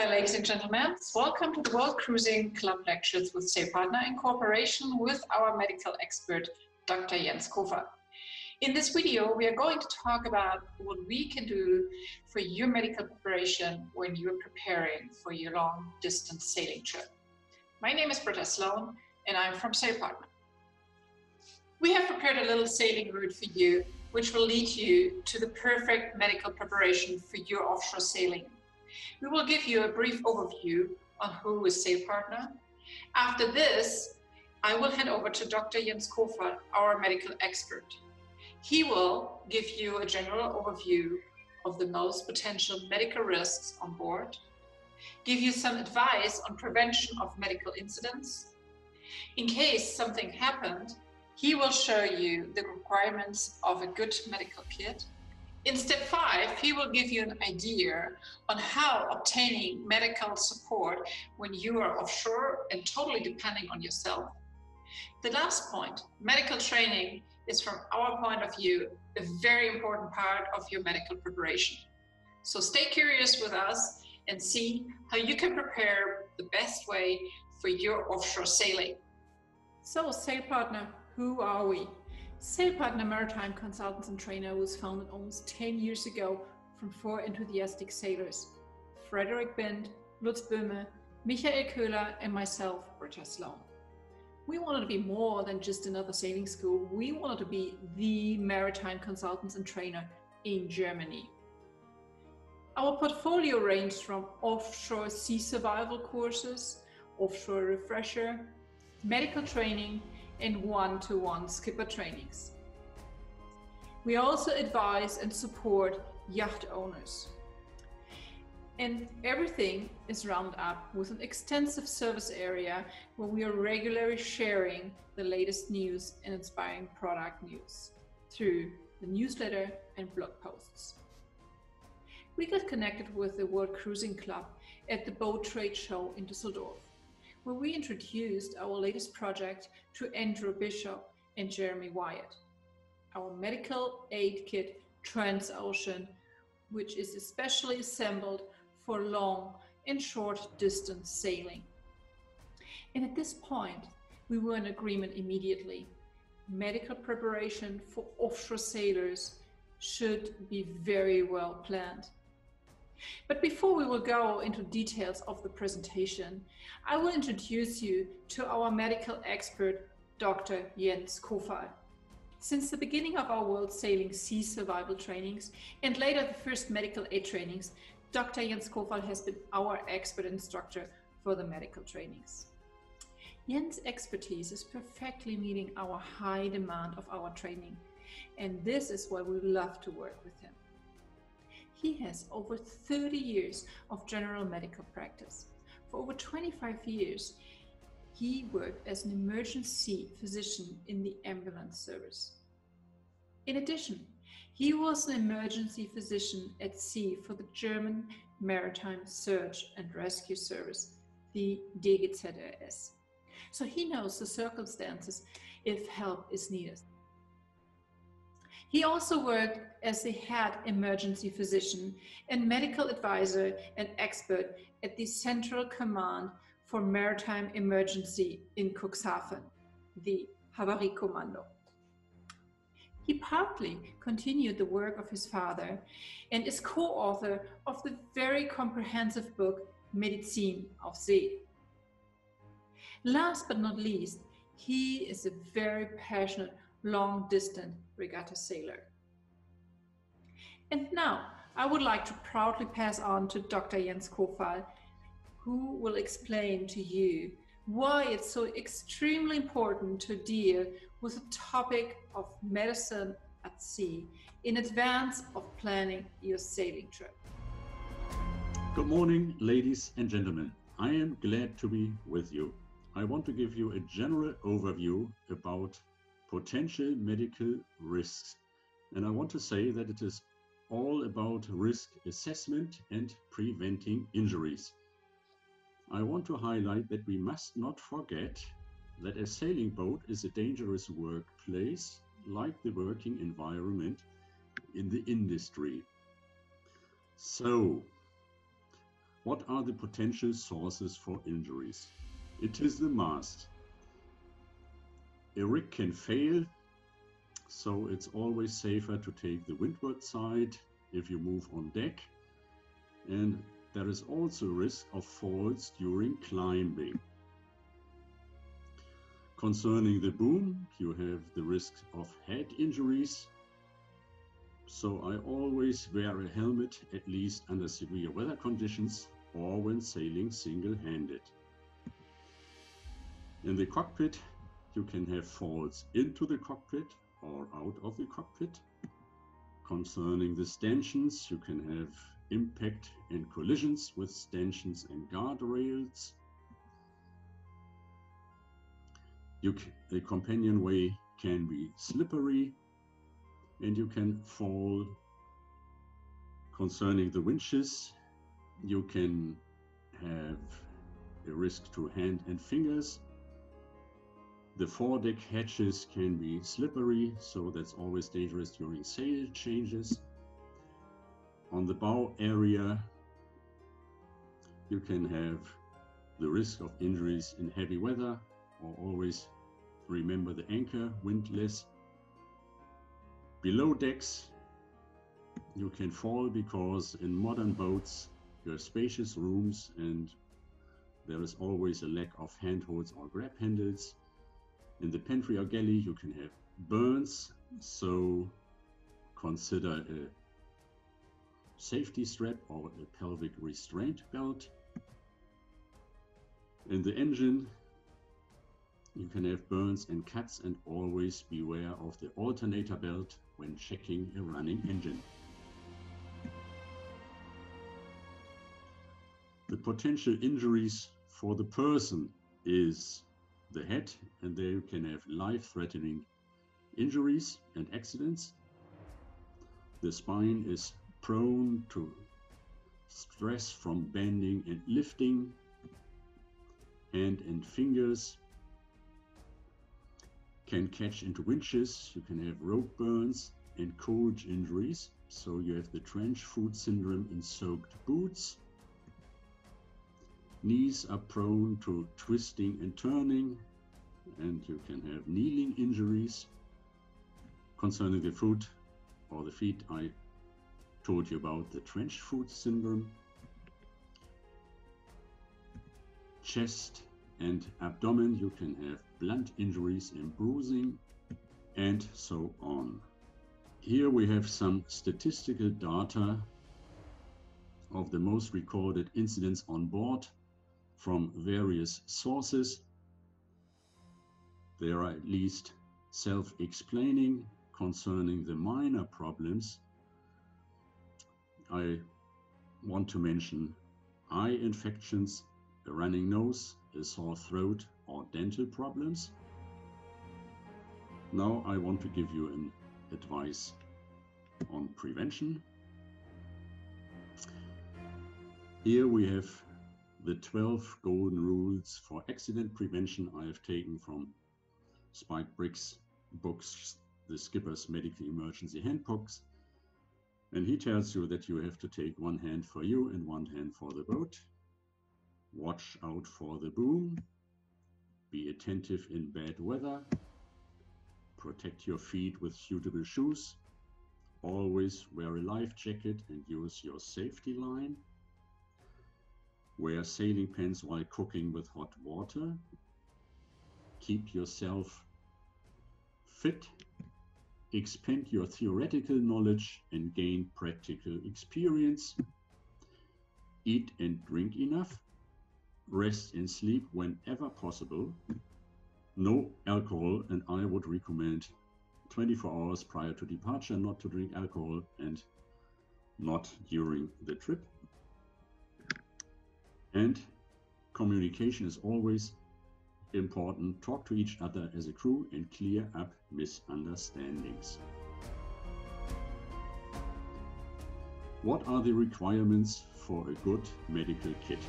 Sailpartner, ladies and gentlemen, welcome to the World Cruising Club Lectures with Sailpartner in cooperation with our medical expert, Dr. Jens Kohfahl. In this video, we are going to talk about what we can do for your medical preparation when you're preparing for your long-distance sailing trip. My name is Britta Sloan, and I'm from Sailpartner. We have prepared a little sailing route for you, which will lead you to the perfect medical preparation for your offshore sailing. We will give you a brief overview on who is Sailpartner. After this, I will hand over to Dr. Jens Kohfahl, our medical expert. He will give you a general overview of the most potential medical risks on board, give you some advice on prevention of medical incidents. In case something happened, he will show you the requirements of a good medical kit. In step 5, he will give you an idea on how obtaining medical support when you are offshore and totally depending on yourself. The last point, medical training, is from our point of view a very important part of your medical preparation. So stay curious with us and see how you can prepare the best way for your offshore sailing. So Sailpartner, who are we? Sailpartner Maritime Consultants and Trainer was founded almost 10 years ago from 4 enthusiastic sailors: Frederick Bindt, Lutz Böhme, Michael Köhler, and myself, Britta Sloan. We wanted to be more than just another sailing school. We wanted to be the maritime consultants and trainer in Germany. Our portfolio ranged from offshore sea survival courses, offshore refresher, medical training, and one-to-one skipper trainings. We also advise and support yacht owners. And everything is rounded up with an extensive service area where we are regularly sharing the latest news and inspiring product news through the newsletter and blog posts. We got connected with the World Cruising Club at the boat trade show in Düsseldorf, where we introduced our latest project to Andrew Bishop and Jeremy Wyatt. Our medical aid kit, Transocean, which is especially assembled for long and short distance sailing. And at this point, we were in agreement immediately. Medical preparation for offshore sailors should be very well planned. But before we will go into details of the presentation, I will introduce you to our medical expert, Dr. Jens Kohfahl. Since the beginning of our World Sailing Sea Survival trainings and later the first medical aid trainings, Dr. Jens Kohfahl has been our expert instructor for the medical trainings. Jens' expertise is perfectly meeting our high demand of our training, and this is why we love to work with him. He has over 30 years of general medical practice. For over 25 years, he worked as an emergency physician in the ambulance service. In addition, he was an emergency physician at sea for the German Maritime Search and Rescue Service, the DGZRS. So he knows the circumstances if help is needed. He also worked as the head emergency physician and medical advisor and expert at the Central Command for Maritime Emergency in Cuxhaven, the Havari Kommando. He partly continued the work of his father and is co-author of the very comprehensive book Medizin auf See. Last but not least, he is a very passionate long-distance regatta sailor. And now I would like to proudly pass on to Dr. Jens Kohfahl, who will explain to you why it's so extremely important to deal with the topic of medicine at sea in advance of planning your sailing trip. Good morning, ladies and gentlemen. I am glad to be with you. I want to give you a general overview about potential medical risks. And I want to say that it is all about risk assessment and preventing injuries. I want to highlight that we must not forget that a sailing boat is a dangerous workplace, like the working environment in the industry. So, What are the potential sources for injuries? It is the mast. A rig can fail, so it's always safer to take the windward side if you move on deck. And there is also risk of falls during climbing. Concerning the boom, you have the risk of head injuries. So I always wear a helmet, at least under severe weather conditions or when sailing single-handed. In the cockpit, you can have falls into the cockpit or out of the cockpit. Concerning the stanchions, you can have impact and collisions with stanchions and guardrails. The companionway can be slippery, and you can fall. Concerning the winches, you can have a risk to hand and fingers. The foredeck hatches can be slippery, so that's always dangerous during sail changes. On the bow area, you can have the risk of injuries in heavy weather, or always remember the anchor, windlass. Below decks, you can fall because in modern boats, you have spacious rooms and there is always a lack of handholds or grab handles. In the pantry or galley, you can have burns, so consider a safety strap or a pelvic restraint belt. In the engine, you can have burns and cuts, and always beware of the alternator belt when checking a running engine. The potential injuries for the person is the head, and there you can have life-threatening injuries and accidents. The spine is prone to stress from bending and lifting, hand and fingers can catch into winches, you can have rope burns and cold injuries, so you have the trench foot syndrome in soaked boots. Knees are prone to twisting and turning, and you can have kneeling injuries. Concerning the foot or the feet, I told you about the trench foot syndrome. Chest and abdomen, you can have blunt injuries and bruising, and so on. Here we have some statistical data of the most recorded incidents on board from various sources. They are at least self-explaining. Concerning the minor problems, I want to mention eye infections, a running nose, a sore throat, or dental problems. Now I want to give you an advice on prevention. Here we have the 12 golden rules for accident prevention I have taken from Spike Brick's books, The Skipper's Medical Emergency Handbooks. And he tells you that you have to take one hand for you and one hand for the boat. Watch out for the boom. Be attentive in bad weather. Protect your feet with suitable shoes. Always wear a life jacket and use your safety line. Wear sailing pants while cooking with hot water. Keep yourself fit. Expand your theoretical knowledge and gain practical experience. Eat and drink enough. Rest and sleep whenever possible. No alcohol, and I would recommend 24 hours prior to departure not to drink alcohol, and not during the trip. And communication is always important. Talk to each other as a crew and clear up misunderstandings. What are the requirements for a good medical kit?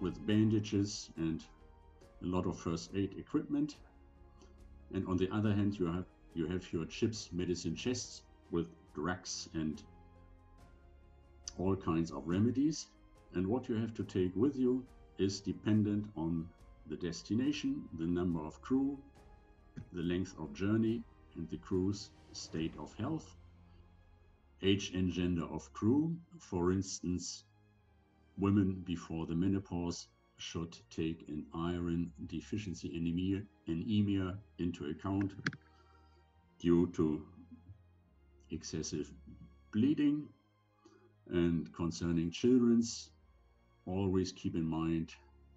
With bandages and a lot of first aid equipment. And on the other hand, you have your chips medicine chests with drugs and all kinds of remedies. And what you have to take with you is dependent on the destination, the number of crew, the length of journey, and the crew's state of health, age and gender of crew. For instance, women before the menopause should take an iron deficiency anemia into account due to excessive bleeding. And concerning children's, always keep in mind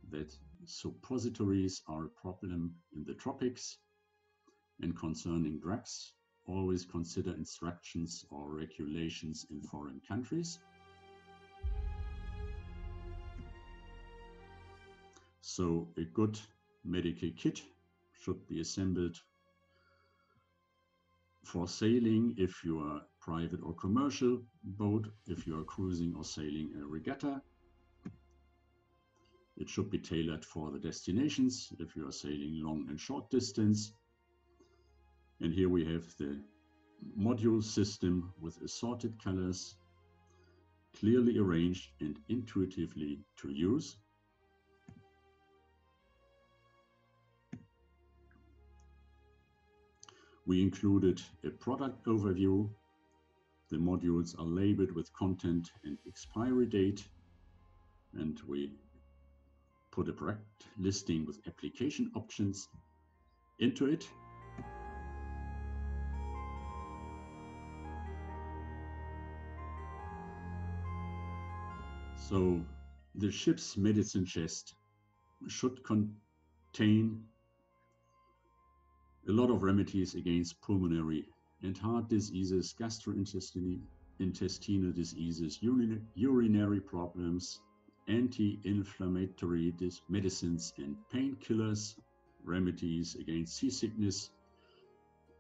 that suppositories are a problem in the tropics. And concerning drugs, always consider instructions or regulations in foreign countries. So a good medical kit should be assembled for sailing if you are a private or commercial boat, if you are cruising or sailing a regatta. It should be tailored for the destinations if you are sailing long and short distance. And here we have the module system with assorted colors, clearly arranged and intuitively to use. We included a product overview. The modules are labeled with content and expiry date. And we put a product listing with application options into it. So the ship's medicine chest should contain a lot of remedies against pulmonary and heart diseases, gastrointestinal diseases, urinary problems, anti-inflammatory medicines and painkillers, remedies against seasickness,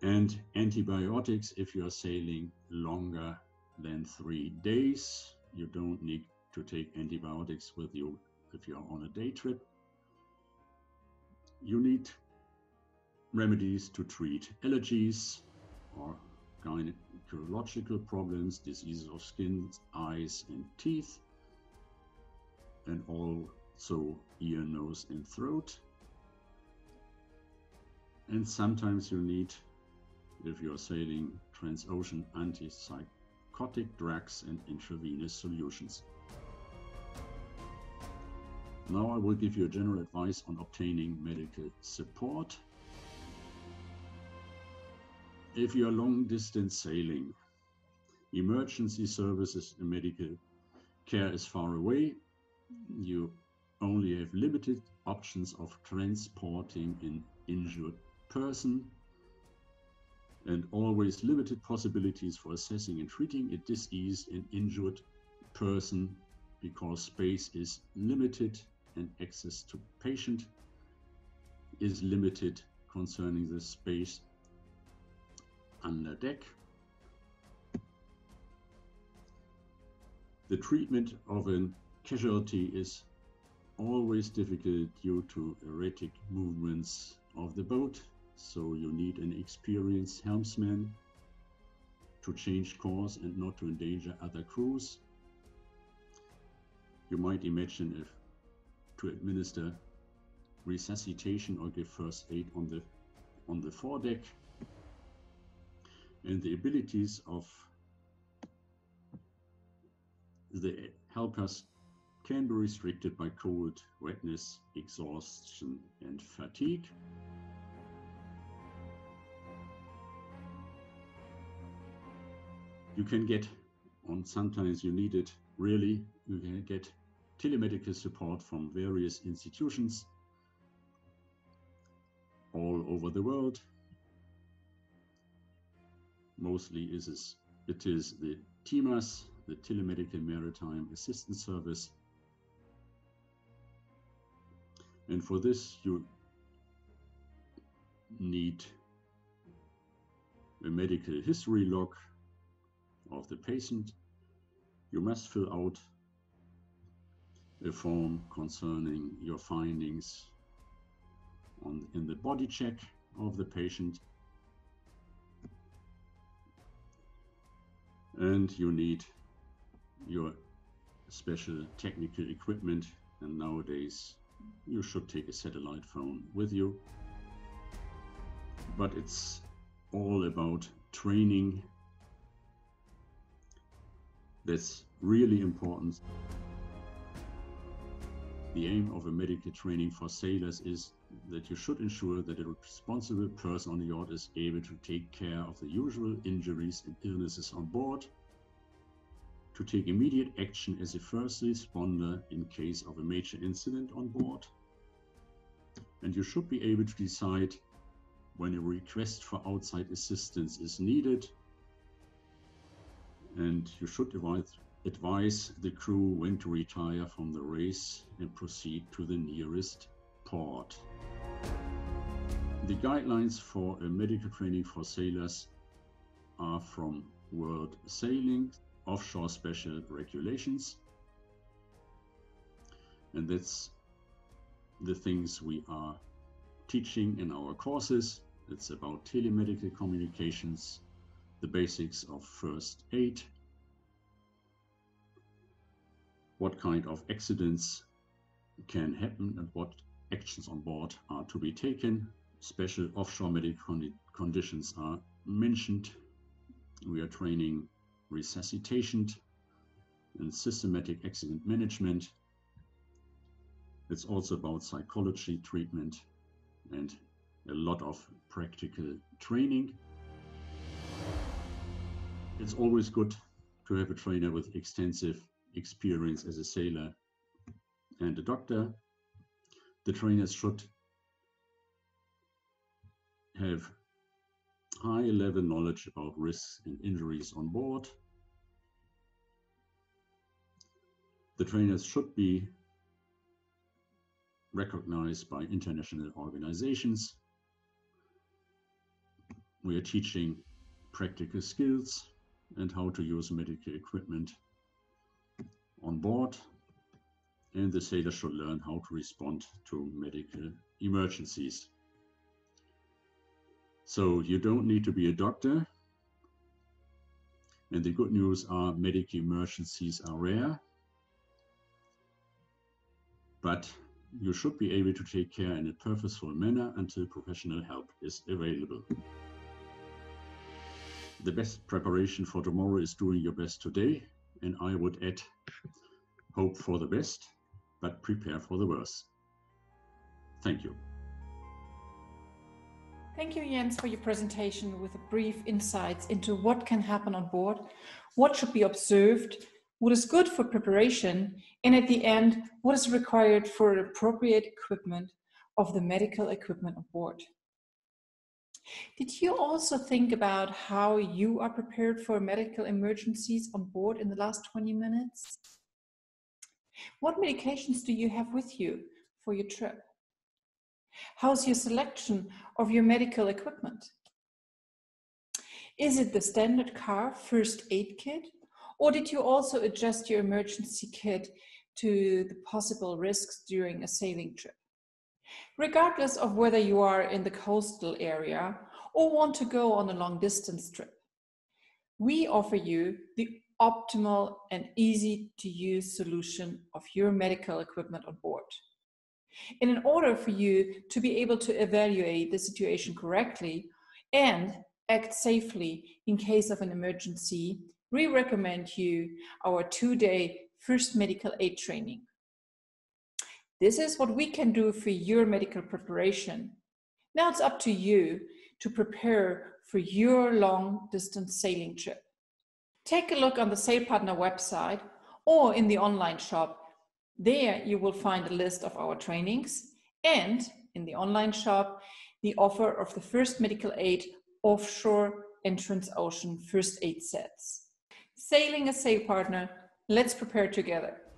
and antibiotics if you are sailing longer than 3 days. You don't need to take antibiotics with you if you are on a day trip. You need remedies to treat allergies or gynecological problems, diseases of skin, eyes, and teeth, and also ear, nose, and throat. And sometimes you need, if you're sailing transocean, antipsychotic drugs and intravenous solutions. Now I will give you a general advice on obtaining medical support. If you are long-distance sailing, emergency services and medical care is far away. You only have limited options of transporting an injured person and always limited possibilities for assessing and treating a diseased and injured person because space is limited and access to patient is limited concerning the space under deck. The treatment of a casualty is always difficult due to erratic movements of the boat, so you need an experienced helmsman to change course and not to endanger other crews. You might imagine if to administer resuscitation or give first aid on the foredeck. And the abilities of the helpers can be restricted by cold, wetness, exhaustion, and fatigue. You can get, and sometimes you need it really, you can get telemedical support from various institutions all over the world. Mostly it is the TIMAS, the Telemedical Maritime Assistance Service. And for this, you need a medical history log of the patient. You must fill out a form concerning your findings in the body check of the patient. and you need your special technical equipment, and nowadays you should take a satellite phone with you. But it's all about training. That's really important. The aim of a medical training for sailors is that you should ensure that a responsible person on the yacht is able to take care of the usual injuries and illnesses on board, to take immediate action as a first responder in case of a major incident on board, and you should be able to decide when a request for outside assistance is needed, and you should advise the crew when to retire from the race and proceed to the nearest port. The guidelines for a medical training for sailors are from World Sailing, Offshore Special Regulations, and that's the things we are teaching in our courses. It's about telemedical communications, the basics of first aid, what kind of accidents can happen and what actions on board are to be taken. Special offshore medical conditions are mentioned. We are training resuscitation and systematic accident management. It's also about psychology treatment and a lot of practical training. It's always good to have a trainer with extensive experience as a sailor and a doctor. The trainers should have high level knowledge about risks and injuries on board. The trainers should be recognized by international organizations. We are teaching practical skills and how to use medical equipment on board, and the sailor should learn how to respond to medical emergencies. So you don't need to be a doctor, and the good news are medical emergencies are rare, but you should be able to take care in a purposeful manner until professional help is available. The best preparation for tomorrow is doing your best today, and I would add, hope for the best, but prepare for the worst. Thank you. Thank you, Jens, for your presentation with brief insights into what can happen on board, what should be observed, what is good for preparation, and at the end, what is required for appropriate equipment of the medical equipment on board. Did you also think about how you are prepared for medical emergencies on board in the last 20 minutes? What medications do you have with you for your trip? How's your selection of your medical equipment? Is it the standard car first aid kit, or did you also adjust your emergency kit to the possible risks during a sailing trip? Regardless of whether you are in the coastal area or want to go on a long distance trip, we offer you the optimal and easy to use solution of your medical equipment on board. And in order for you to be able to evaluate the situation correctly and act safely in case of an emergency, we recommend you our 2-day first medical aid training. This is what we can do for your medical preparation. Now it's up to you to prepare for your long distance sailing trip. Take a look on the Sailpartner website or in the online shop. There you will find a list of our trainings, and in the online shop, the offer of the first medical aid offshore and Transocean first aid sets. Sailing as Sailpartner, let's prepare together.